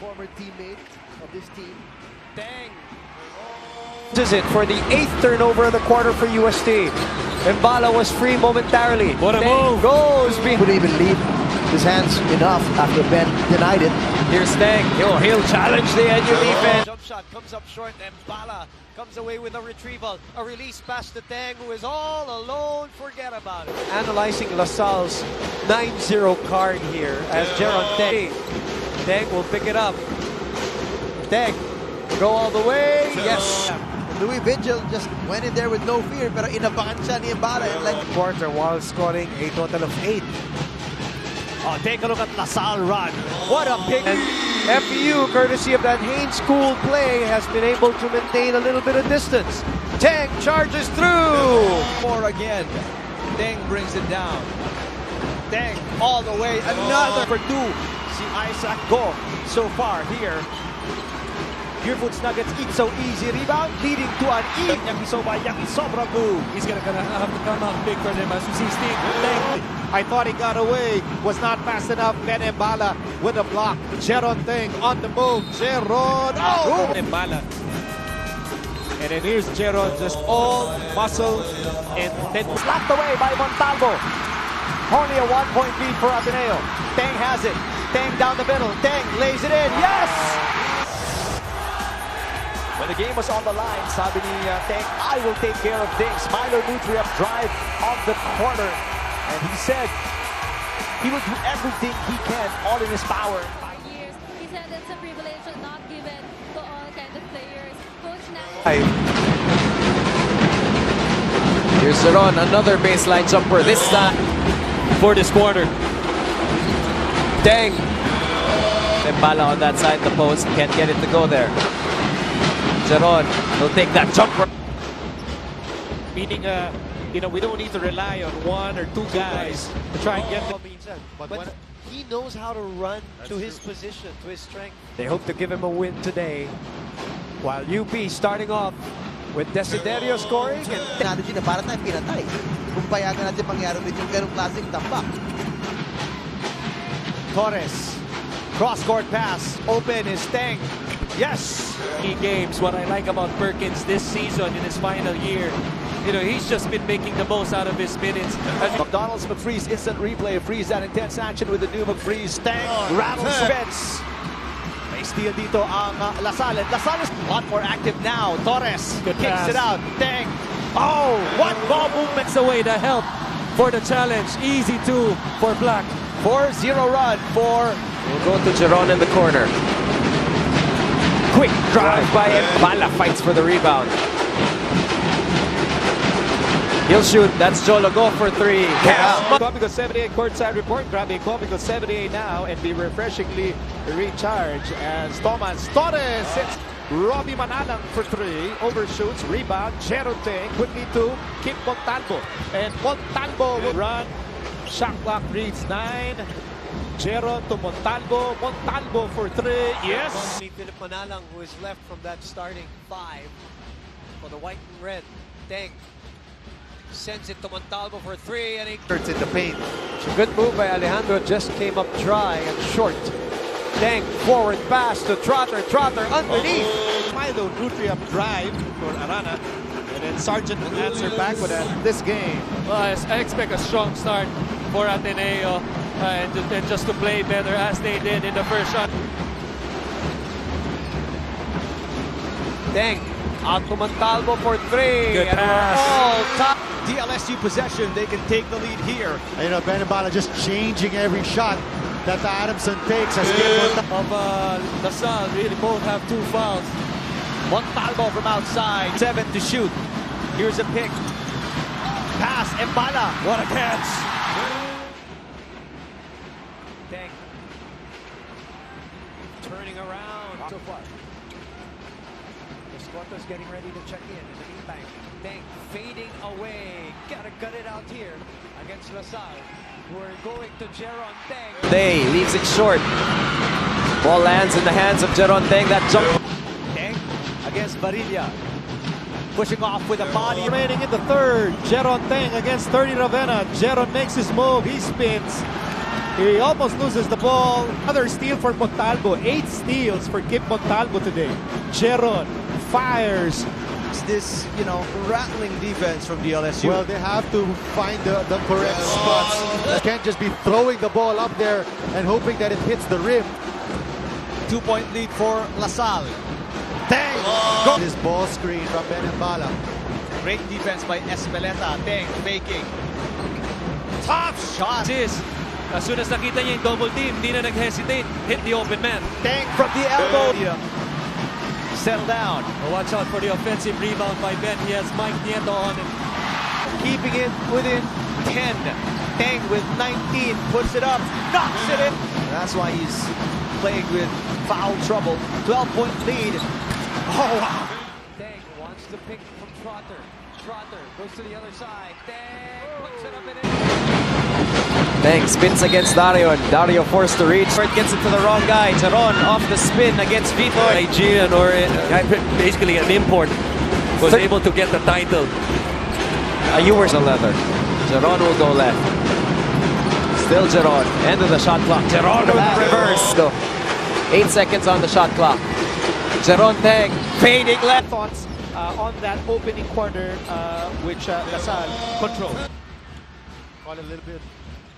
former teammate of this team. Teng. This is it for the 8th turnover of the quarter for UST. Mbala was free momentarily. What a move. Goes. Couldn't even leave his hands enough after Ben denied it. Here's Teng. He'll challenge the NU defense. Jump shot comes up short. Mbala comes away with a retrieval. A release pass to Teng, who is all alone. Forget about it. Analyzing La Salle's 9-0 card here as Jeron Teng. Teng will pick it up. Teng go all the way. Yes. Louis Vigil just went in there with no fear, pero inabangan siya ni Mbala in like quarter while scoring a total of 8. Oh, take a look at La Salle run. What a pick. And FU, courtesy of that Haynes cool play, has been able to maintain a little bit of distance. Teng charges through. More again. Teng brings it down. Teng all the way. Another for two. See Isaac Goh so far here. Gearfoot's Nuggets eat so easy. Rebound leading to an eat. He's gonna have to come out big for them as we see Steve. I thought he got away. Was not fast enough. Ben Mbala with a block. Jeron Teng on the move. Jeron. Oh! Mbala. And then here's Jeron, just all muscle. And then slapped away by Montalbo. Only a 1-point lead for Ateneo. Teng has it. Teng down the middle. Teng lays it in. Yes! When the game was on the line, sabi ni Teng, I will take care of things. Milo Nutria's drive of the corner. And he said he will do everything he can, all in his power. Years. He said it's a privilege not given to all kind of players. Coach now. Here's Jeron, another baseline jumper. This time for this quarter. Teng. Mbala on that side, the post can't get it to go there. Jeron will take that jumper. Meaning, we don't need to rely on one or two guys to try and get the... But he knows how to run to his position, to his strength. They hope to give him a win today. While UP starting off with Desiderio scoring. Technology na para tayong pinatay. Kung payagan natin mangyari with yung ganung klaseng tambak. Torres. Cross-court pass, open is Teng. Yes! Key games, what I like about Perkins this season in his final year, he's just been making the most out of his minutes. McDonald's McFreeze instant replay, freeze that intense action with the new McFreeze. Teng rattles fence. May steal dito ang La Salle. La Salle is a lot more active now. Torres kicks it out. Teng. Oh, what ball movements away to help for the challenge. Easy two for Black. 4-0 run for... We'll go to Jeron in the corner. Quick drive by Mbala, fights for the rebound. He'll shoot. That's Jolo. Go for three. Comico 78 courtside report. Grab a Comico 78 now and be refreshingly recharged as Thomas Torres hits. Robbie Manalang for three, overshoots, rebound. Jeron Teng quickly to Kip Montalbo. And Montalbo will run. Shot clock reads 9. Jeron to Montalbo. Montalbo for 3. Yes. Philip Manalang, who is left from that starting 5 for the white and red. Teng sends it to Montalbo for 3, and he turns it to paint. It's a good move by Alejandro. Just came up dry and short. Teng forward pass to Trotter. Trotter underneath. Milo Nutria drive for Arana. And then Sargent will answer back with that this game. Well, I expect a strong start for Ateneo and just to play better as they did in the first shot. Teng out to Montalbo for 3. Good pass. DLSU possession, they can take the lead here. Ben Mbala just changing every shot that the Adamson takes. La Salle really both have 2 fouls. Montalbo from outside, 7 to shoot. Here's a pick. Pass, Mbala. What a catch. Teng. Turning around. So far. Escoto's getting ready to check in. There's an e-bank. Teng fading away. Gotta gut it out here against La Salle. We're going to Jeron Teng. They leaves it short. Ball lands in the hands of Jeron Teng. That jump. Against Barilla, pushing off with a body. Remaining in the third, Jeron Teng against 30 Ravenna. Jeron makes his move, he spins. He almost loses the ball. Another steal for Montalbo. 8 steals for Kip Montalbo today. Jeron fires. This, you know, rattling defense from the LSU. Well, they have to find the correct spots. They can't just be throwing the ball up there and hoping that it hits the rim. 2-point lead for La Salle. Teng! Oh. This ball screen from Ben Mbala. Great defense by Espeleta. Teng faking. Top shot! This. As soon as nakita niya yung double team, hindi na nag-hesitate. Hit the open man. Teng from the elbow. Settle down. Well, watch out for the offensive rebound by Ben. He has Mike Nieto on it. Keeping it within 10. Teng with 19. Puts it up. Knocks it in. That's why he's playing with foul trouble. 12-point lead. Oh, wow. Teng wants the pick from Trotter. Trotter goes to the other side. Teng puts it up and in. Teng spins against Dario, and Dario forced to reach. It gets it to the wrong guy. Jeron off the spin against Vito. Nigerian, or basically an import, was able to get the title. You were the leather. Jeron will go left. Still Jeron. End of the shot clock. Jeron with the reverse. Go. 8 seconds on the shot clock. Jeron Teng fading left. Thoughts on that opening quarter, which La Salle controlled. Got a little bit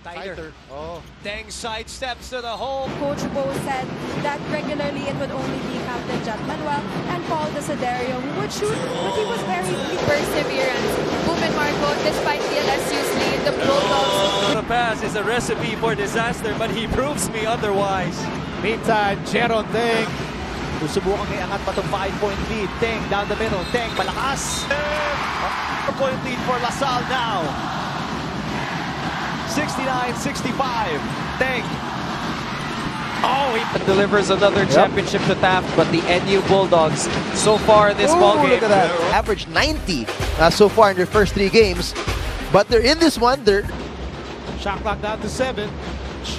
tighter. Oh. Teng side steps to the hole. Coach Bo said that regularly it would only be Captain Jean Manuel and Paul Desiderio who would shoot, but he was very perseverance. Ruben Marco, despite the LSU's lead, the Bulldogs. The pass is a recipe for disaster, but he proves me otherwise. Meantime, Jeron Teng. Susubukang iangat pa itong 5-point lead. Teng down the middle. Teng malakas. 4-point lead for La Salle now. 69-65. Teng. Oh, he delivers another championship to Taft, but the NU Bulldogs so far in this ballgame. Look at that. Average 90 so far in their first 3 games. But they're in this one. They're... Shot clock down to 7.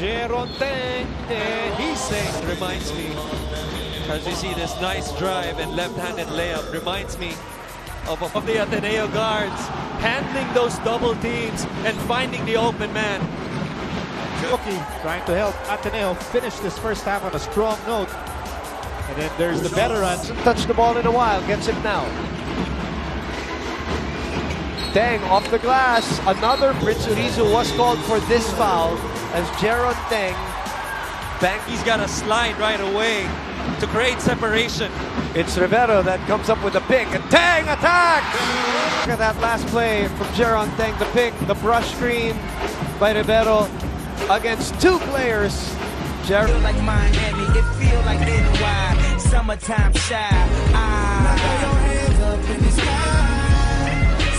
Jeron Teng. And he says, reminds me. As you see this nice drive and left-handed layup, reminds me of the Ateneo guards handling those double teams and finding the open man. Rookie trying to help Ateneo finish this first half on a strong note. And then there's the veteran. Hasn't touched the ball in a while, gets it now. Teng off the glass. Another Rizu was called for this foul as Jeron Teng. He's got a slide right away to create separation. It's Rivero that comes up with the pick, and Teng attacks! Look at that last play from Jeron Teng, the pick, the brush screen by Rivero against 2 players. Jeron. Feel like Miami, it feel like NY, summertime shy.